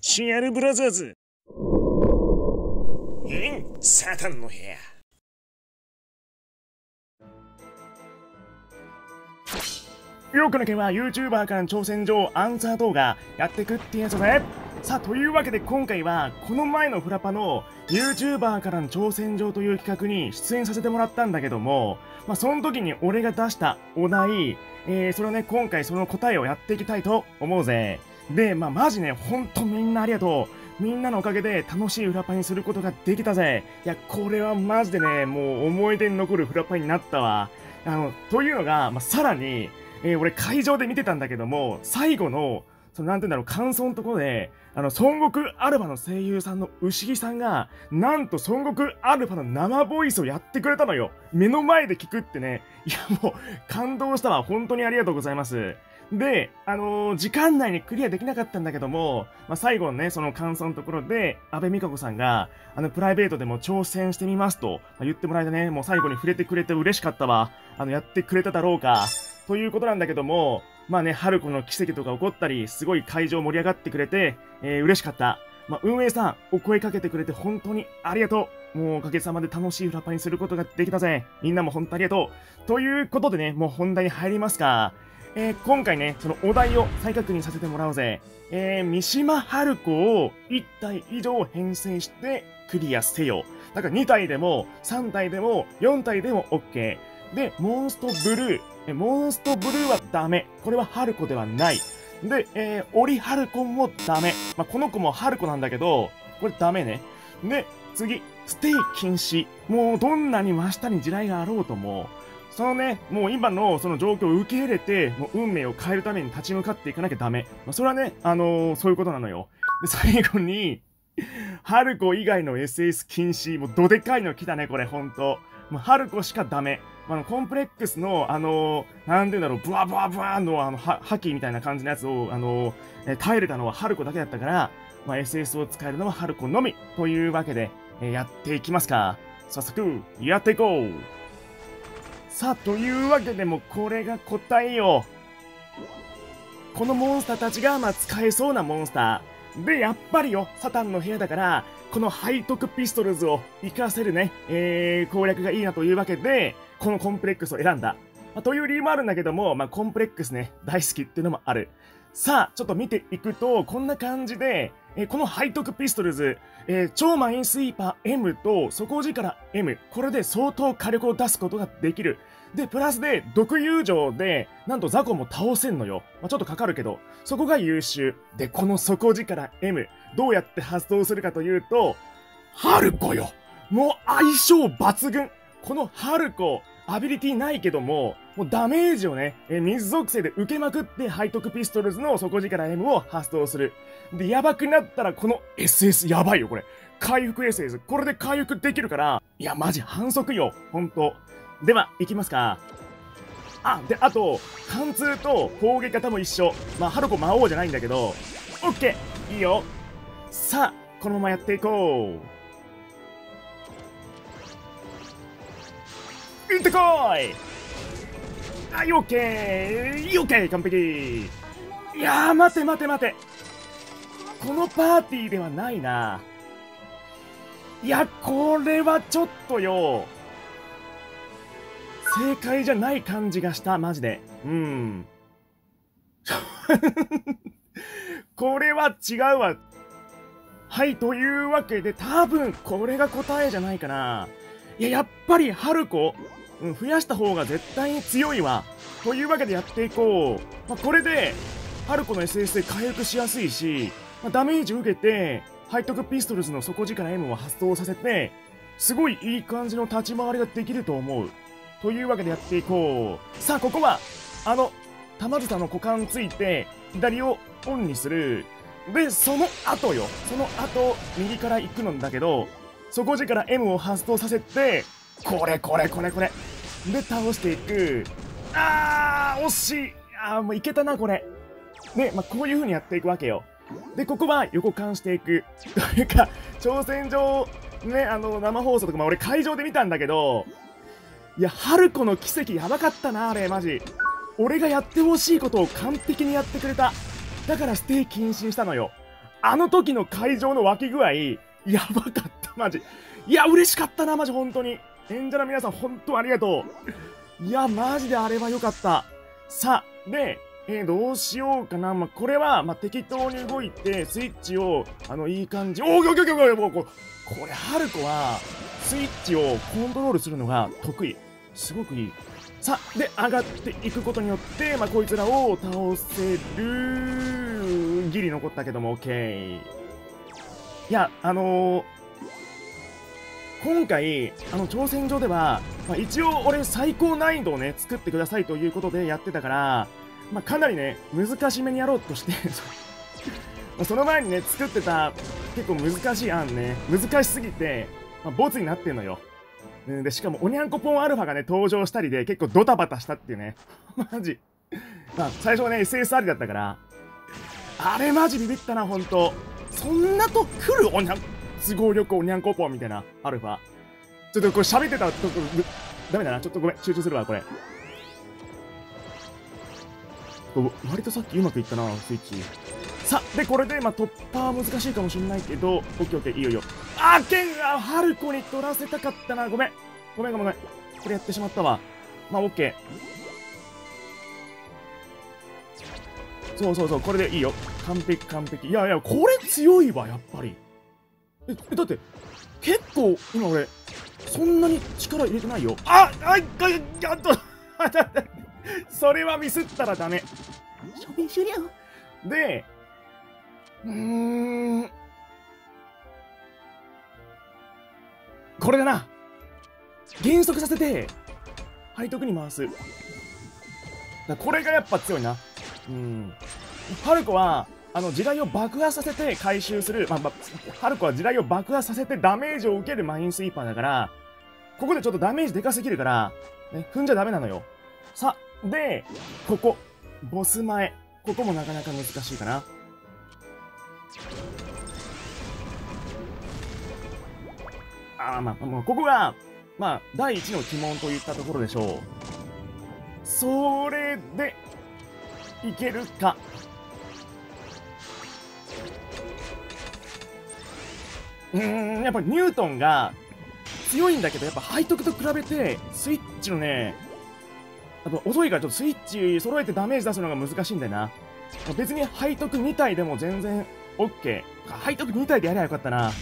シアルブラザーズ。サタンの部屋。よくの件は YouTuber からの挑戦状アンサー動画やってくってやつだね。さあ、というわけで今回はこの前のフラパの YouTuber からの挑戦状という企画に出演させてもらったんだけども、その時に俺が出したお題、それをね、今回その答えをやっていきたいと思うぜ。で、マジね、ほんとみんなありがとう。みんなのおかげで楽しいフラパにすることができたぜ。いや、これはマジでね、もう思い出に残るフラパになったわ。というのが、さらに、俺会場で見てたんだけども、最後の、なんて言うんだろう、感想のところで、孫悟空アルファの声優さんの牛木さんが、なんと孫悟空アルファの生ボイスをやってくれたのよ。目の前で聞くってね。いや、もう、感動したわ。本当にありがとうございます。で、時間内にクリアできなかったんだけども、最後のね、その感想のところで、安部美香子さんが、プライベートでも挑戦してみますと、言ってもらえたね、もう最後に触れてくれて嬉しかったわ。やってくれただろうか。ということなんだけども、春子の奇跡とか起こったり、すごい会場盛り上がってくれて、嬉しかった。運営さん、お声かけてくれて本当にありがとう。もうおかげさまで楽しいフラパにすることができたぜ。みんなも本当ありがとう。ということでね、もう本題に入りますか。今回ね、そのお題を再確認させてもらおうぜ。三島春子を1体以上編成してクリアせよ。だから2体でも、3体でも、4体でも OK。で、モンストブルー。モンストブルーはダメ。これは春子ではない。で、オリハルコンもダメ。この子もハルコなんだけど、これダメね。で、次、ステイ禁止。もうどんなに真下に地雷があろうとも、そのね、もう今のその状況を受け入れて、もう運命を変えるために立ち向かっていかなきゃダメ。それはね、そういうことなのよ。で、最後に、ハルコ以外の SS 禁止。もうどでかいの来たね、これ、ほんと。もうハルコしかダメ。コンプレックスの、なんていうんだろう、ブワブワブワの、覇気みたいな感じのやつを、耐えれたのはハルコだけだったから、SS を使えるのはハルコのみというわけで、やっていきますか。早速、やっていこう。さあ、というわけでも、これが答えよ。このモンスターたちが、使えそうなモンスター。で、やっぱりよ、サタンの部屋だから、この背徳ピストルズを活かせるね、攻略がいいなというわけで、このコンプレックスを選んだ。という理由もあるんだけども、コンプレックスね、大好きっていうのもある。さあ、ちょっと見ていくと、こんな感じで、この背徳ピストルズ、超マインスイーパー M と底力 M、これで相当火力を出すことができる。で、プラスで、毒友情で、なんとザコも倒せんのよ。ちょっとかかるけど、そこが優秀。で、この底力 M、どうやって発動するかというと、ハルコよ。もう相性抜群。このハルコ、アビリティないけども、もうダメージをね、水属性で受けまくって、背徳ピストルズの底力 M を発動する。で、やばくなったら、この SS やばいよ、これ。回復 SS。これで回復できるから、いや、マジ反則よ、ほんと。では、行きますか。で、あと、貫通と攻撃型も一緒。ハルコ魔王じゃないんだけど、オッケー、いいよ。さあ、このままやっていこう。行ってこーい。オッケー、オッケー、完璧。いやー、待て待て待て。このパーティーではないな。いや、これはちょっとよ。正解じゃない感じがした、マジで。これは違うわ。はい、というわけで、多分これが答えじゃないかな。いや、やっぱりハルコ。増やした方が絶対に強いわ。というわけでやっていこう。これで、ハルコの SS で回復しやすいし、ダメージ受けて、背徳ピストルズの底力 M を発動させて、すごいいい感じの立ち回りができると思う。というわけでやっていこう。さあ、ここは、玉梓の股間ついて、左をオンにする。で、その後よ。その後、右から行くのだけど、底力 M を発動させて、これこれこれこれ。で、倒していく。惜しい。もういけたな、これ。で、こういう風にやっていくわけよ。で、ここは横貫していく。というか、挑戦状、ね、生放送とか、俺会場で見たんだけど、いや、ハルコの奇跡やばかったな、あれ、マジ。俺がやってほしいことを完璧にやってくれた。だからステイ禁止したのよ。あの時の会場の湧き具合、やばかった、マジ。いや、嬉しかったな、マジ、本当に。演者の皆さん、本当ありがとう。いや、マジであれは良かった。さあ、で、どうしようかな。まあ、これは、まあ、適当に動いて、スイッチを、いい感じ。これ、ハルコは、スイッチをコントロールするのが得意。すごくいい。さあ、で、上がっていくことによって、まあ、こいつらを倒せる。ギリ残ったけども、OK。いや、今回、挑戦状では、まあ、一応、俺、最高難易度をね、作ってくださいということでやってたから、まあ、かなりね、難しめにやろうとして、その前にね、作ってた、結構難しい案ね、難しすぎて、まあ、ボツになってんのよ。で、しかも、おにゃんこポンアルファがね、登場したりで、結構ドタバタしたっていうね、マジ。まあ、最初はね、SSR だったから、あれマジビビったな、ほんと。そんなと来るおにゃん、都合力おにゃんこポンみたいな、アルファ。ちょっとこれ喋ってたら、ちょっと、ダメだな、ちょっとごめん、集中するわ、これ。割とさっきうまくいったな、スイッチ。さあ、で、これで、まあ、突破は難しいかもしれないけど、オッケーオッケー、いいよいいよ。あー、剣がハルコに取らせたかったな、ごめん。ごめんごめんごめん。これやってしまったわ。まあ、オッケー。そうそうそう、これでいいよ。完璧完璧。いやいや、これ強いわ、やっぱり。え、だって、結構、今俺、そんなに力入れてないよ。あっ、あい、あっと、それはミスったらダメ。で、これだな。減速させて、背徳に回す。だこれがやっぱ強いな。ハルコは、地雷を爆破させて回収する。ハルコは地雷を爆破させてダメージを受けるマインスイーパーだから、ここでちょっとダメージでかすぎるから、ね、踏んじゃダメなのよ。さあ、で、ここ、ボス前。ここもなかなか難しいかな。ああ、まあ、もうここが、まあ、第一の鬼門といったところでしょう。それで、いけるか。やっぱニュートンが強いんだけど、やっぱ背徳と比べて、スイッチのね、遅いからちょっとスイッチ揃えてダメージ出すのが難しいんだよな。別に背徳2体でも全然 OK。背徳2体でやればよかったな。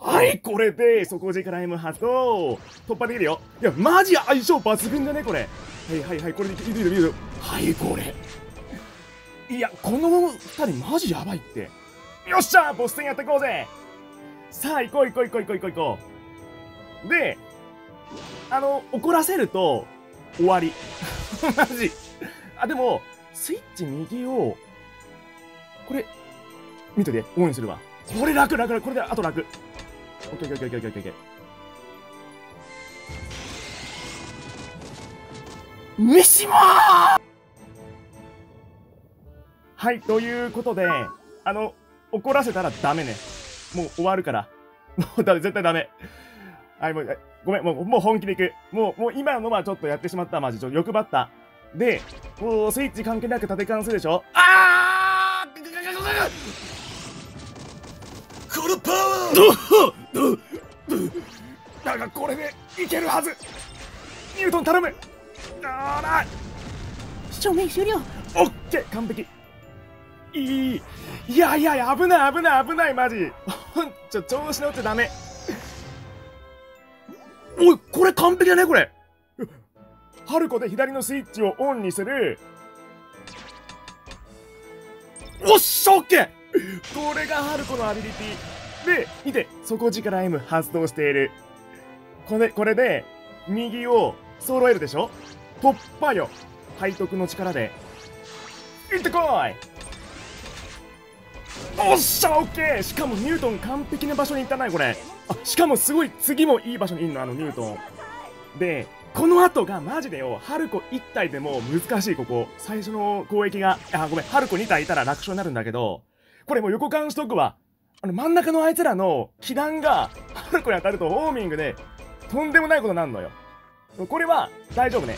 はい、これで底力 M 波と突破できるよ。いや、マジ相性抜群だね、これ。はいはいはい、これでいいよいいよ。はい、これ。いや、この2人マジやばいって。よっしゃー、ボス戦やっていこうぜ。さあ、行こう行こう行こう行こう行こう行こう。で、怒らせると、終わり。マジ。あ、でも、スイッチ右を、これ、見といて、オンにするわ。これ楽楽楽、これであと楽。オッケーオッケーオッケーオッケーオッケー。三島ー！はい、ということで、怒らせたらダメね。もう終わるから。もうダメ、絶対ダメ。はい、もう、ごめん、もう本気でいく。もう今のはちょっとやってしまった。マジ、ちょっと欲張った。で、もうスイッチ関係なく立てかんするでしょ。ああ、このパワーだが、これでいけるはず。ニュートン頼む。ああ、正面終了。オッケー、完璧。いやいや、危ない危ない危ない、マジ。調子乗っちゃダメ。おい、これ完璧だね、これ。ハルコで左のスイッチをオンにする。おっしゃ、オッケー。これがハルコのアビリティ。で、見て、底力 M 発動している。これで、右を揃えるでしょ。突破よ。背徳の力で。いってこい。おっしゃ、オッケー。しかもニュートン完璧な場所にいったな、これ。あ、しかもすごい、次もいい場所にいるの、ニュートン。で、この後がマジでよ、ハルコ1体でも難しい、ここ。最初の攻撃が、あ、ごめん、ハルコ2体いたら楽勝になるんだけど、これもう横勘しとくわ。真ん中のあいつらの気弾が、ハルコに当たるとウォーミングで、とんでもないことになるのよ。これは、大丈夫ね。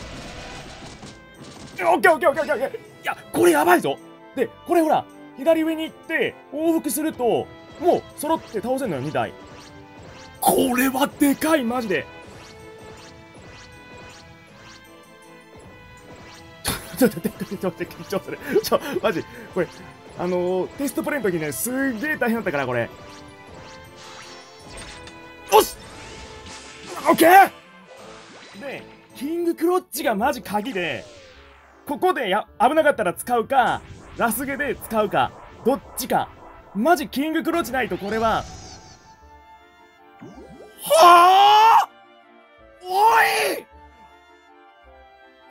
オッケーオッケーオッケーオッケー。いや、これやばいぞ。で、これほら、左上に行って往復するともう揃って倒せるのよ2台。これはでかいマジで。緊張するマジこれテストプレイの時ねすーげえ大変だったからこれ。よし OK でキングクロッチがマジ鍵で、ここで危なかったら使うかラスゲで使うかどっちか。マジキングクロッチないとこれは。はあおい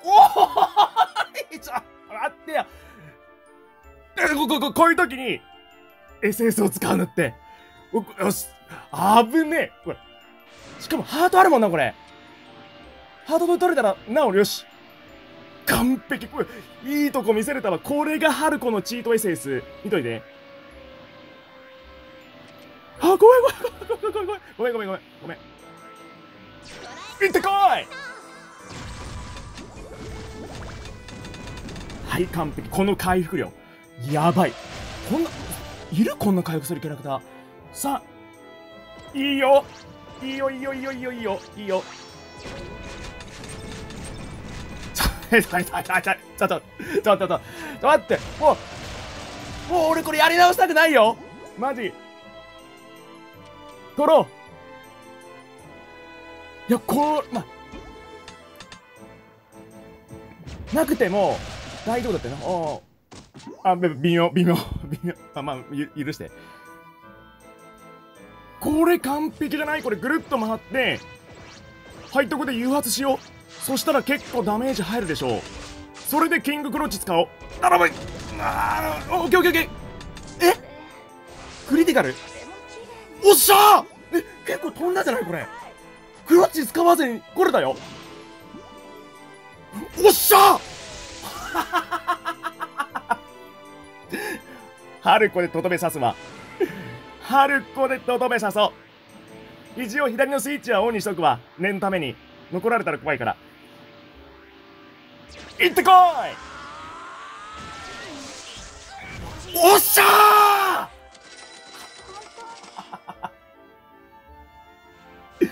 おいちょっと待ってよ。こういう時に SS を使うのってよし危ねえ。これしかもハートあるもんなこれ。ハート取れたらなおよし完璧。これいいとこ見せれたわ。これがハルコのチート SS 見といて。あごめん行ってこい。はい完璧。この回復量やばい。こんないるこんな回復するキャラクター。さあいいよいいよいいよいいよいいよいいよいいよ。ちょっと待ってもう俺これやり直したくないよマジ。取ろう。いやこうなくても大丈夫だってな。あ微妙許して。これ完璧じゃない。これぐるっと回ってはいとこで誘発しよう。そしたら結構ダメージ入るでしょう。それでキングクロッチ使おう。頼む。オッケーオッケーオッケー。えクリティカルおっしゃー。結構飛んだじゃないこれ。クロッチ使わずにこれだよ。おっしゃハルコでとどめ刺すわ。ハルコでとどめ刺そう。一応左のスイッチはオンにしとくわ念のために。残られたら怖いから行ってこい。おっしゃー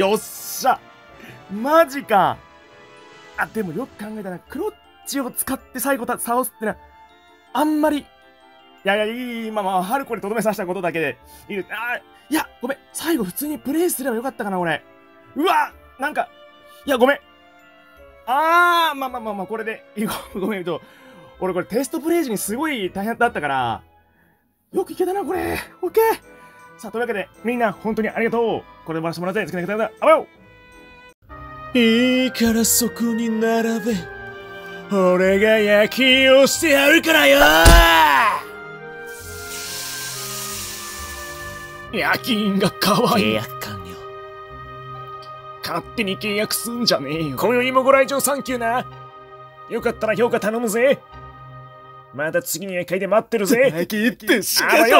よっしゃマジか。あでもよく考えたらクロッチを使って最後倒すってなあんまり。いや今まあハルコにとどめさせたことだけでいい。あいやごめん最後普通にプレイすればよかったかな俺。うわなんかいやごめんまあこれでごめん俺これテストプレイ時にすごい大変だったからよくいけたなこれ。オッケー。さあというわけでみんな本当にありがとう。これで終わらせてもらってつけてください。あばよいいからそこに並べ俺が夜勤をしてやるからよ。夜勤が可愛い。勝手に契約すんじゃねえよ。今宵もご来場サンキューな。よかったら評価頼むぜ。また次の夜会で待ってるぜ。あばよ。